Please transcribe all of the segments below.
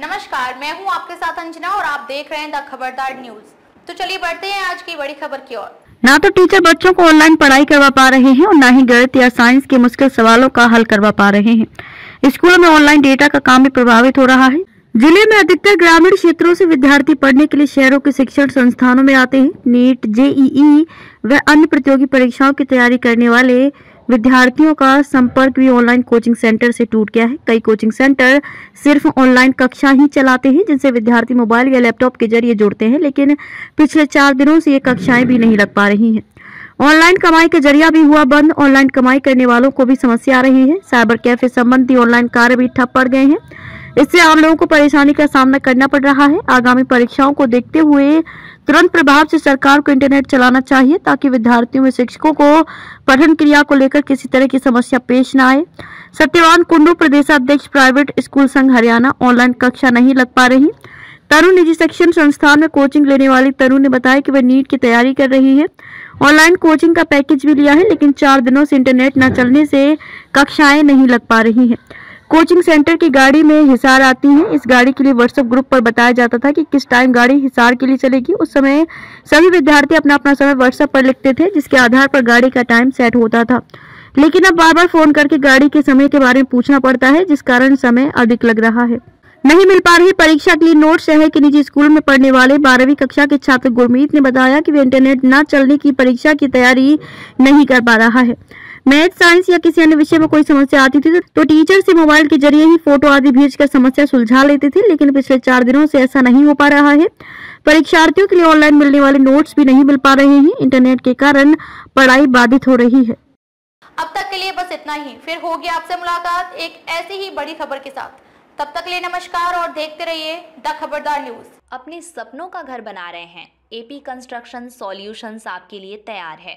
नमस्कार, मैं हूं आपके साथ अंजना और आप देख रहे हैं द खबरदार न्यूज। तो चलिए बढ़ते हैं आज की बड़ी खबर की ओर। ना तो टीचर बच्चों को ऑनलाइन पढ़ाई करवा पा रहे हैं और ना ही गणित या साइंस के मुश्किल सवालों का हल करवा पा रहे हैं। स्कूलों में ऑनलाइन डेटा का काम भी प्रभावित हो रहा है। जिले में अधिकतर ग्रामीण क्षेत्रों से विद्यार्थी पढ़ने के लिए शहरों के शिक्षण संस्थानों में आते हैं। नीट, जेईई व अन्य प्रतियोगी परीक्षाओं की तैयारी करने वाले विद्यार्थियों का संपर्क भी ऑनलाइन कोचिंग सेंटर से टूट गया है। कई कोचिंग सेंटर सिर्फ ऑनलाइन कक्षा ही चलाते हैं, जिनसे विद्यार्थी मोबाइल या लैपटॉप के जरिए जुड़ते हैं, लेकिन पिछले 4 दिनों से ये कक्षाएं भी नहीं लग पा रही हैं। ऑनलाइन कमाई का जरिया भी हुआ बंद। ऑनलाइन कमाई करने वालों को भी समस्या आ रही है। साइबर कैफे संबंधी ऑनलाइन कार्य भी ठप पड़ गए हैं। इससे आम लोगों को परेशानी का सामना करना पड़ रहा है। आगामी परीक्षाओं को देखते हुए तुरंत प्रभाव से सरकार को इंटरनेट चलाना चाहिए, ताकि विद्यार्थियों में शिक्षकों को पठन क्रिया को लेकर किसी तरह की समस्या पेश न आए। सत्यवान कुंडू, प्रदेशाध्यक्ष, प्राइवेट स्कूल संघ हरियाणा। ऑनलाइन कक्षा नहीं लग पा रही। तरुण, निजी शिक्षण संस्थान में कोचिंग लेने वाली तरुण ने बताया कि वह नीट की तैयारी कर रही है। ऑनलाइन कोचिंग का पैकेज भी लिया है, लेकिन 4 दिनों से इंटरनेट न चलने से कक्षाएं नहीं लग पा रही हैं। कोचिंग सेंटर की गाड़ी में हिसार आती है। इस गाड़ी के लिए व्हाट्सएप ग्रुप पर बताया जाता था कि किस टाइम गाड़ी हिसार के लिए चलेगी। उस समय सभी विद्यार्थी अपना अपना समय व्हाट्सएप पर लिखते थे, जिसके आधार पर गाड़ी का टाइम सेट होता था। लेकिन अब बार बार फोन करके गाड़ी के समय के बारे में पूछना पड़ता है, जिस कारण समय अधिक लग रहा है। नहीं मिल पा रही परीक्षा के लिए नोट। शहर के निजी स्कूल में पढ़ने वाले 12वीं कक्षा के छात्र गुरमीत ने बताया कि वे इंटरनेट न चलने की परीक्षा की तैयारी नहीं कर पा रहा है। मैथ, साइंस या किसी अन्य विषय में कोई समस्या आती थी तो टीचर से मोबाइल के जरिए ही फोटो आदि भेजकर समस्या सुलझा लेते थे, लेकिन पिछले 4 दिनों से ऐसा नहीं हो पा रहा है। परीक्षार्थियों के लिए ऑनलाइन मिलने वाले नोट्स भी नहीं मिल पा रहे हैं। इंटरनेट के कारण पढ़ाई बाधित हो रही है। अब तक के लिए बस इतना ही। फिर होगी आपसे मुलाकात एक ऐसी ही बड़ी खबर के साथ। तब तक लिए नमस्कार और देखते रहिए द खबरदार न्यूज। अपने सपनों का घर बना रहे हैं? एपी कंस्ट्रक्शन सॉल्यूशंस आपके लिए तैयार है।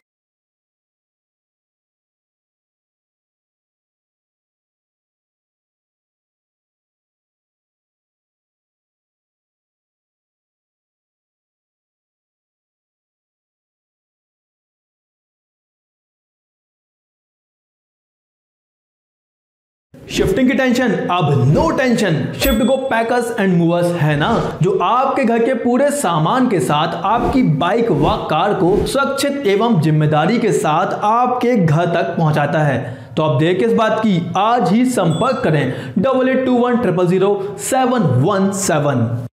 शिफ्टिंग की टेंशन अब नो टेंशन। शिफ्ट को पैकर्स एंड मूवर्स है ना, जो आपके घर के पूरे सामान के साथ आपकी बाइक व कार को सुरक्षित एवं जिम्मेदारी के साथ आपके घर तक पहुंचाता है। तो आप देर किस बात की, आज ही संपर्क करें 8821000717।